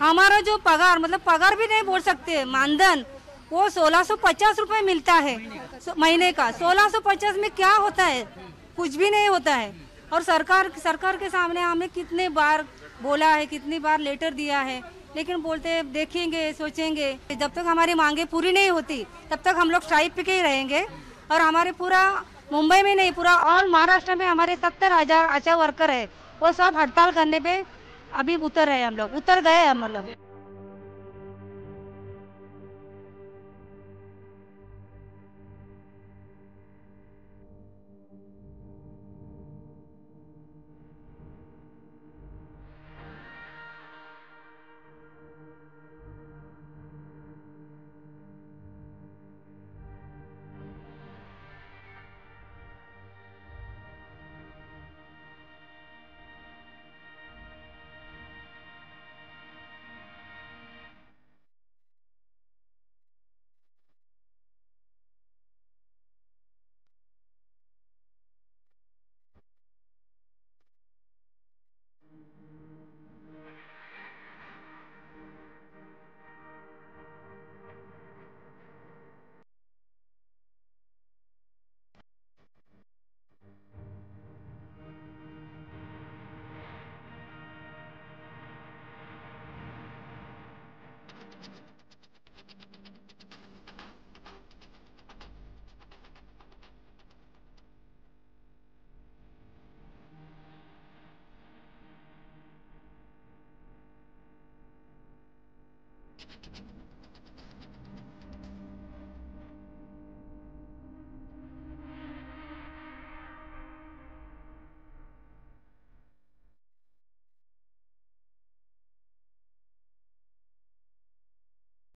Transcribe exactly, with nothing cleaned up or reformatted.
हमारा जो पगार, मतलब पगार भी नहीं बोल सकते, मानधन वो सोलह सौ पचास रूपए मिलता है महीने का। सोलह सौ पचास में क्या होता है? कुछ भी नहीं होता है। और सरकार सरकार के सामने हमने कितने बार बोला है, कितनी बार लेटर दिया है, लेकिन बोलते हैं देखेंगे सोचेंगे। जब तक हमारी मांगे पूरी नहीं होती तब तक हम लोग स्ट्राइक पे के ही रहेंगे। और हमारे पूरा मुंबई में नहीं, पूरा ऑल महाराष्ट्र में हमारे सत्तर हजार आशा वर्कर है, वो सब हड़ताल करने पे अभी उतर रहे हैं। हम लोग उतर गए हैं हम लोग।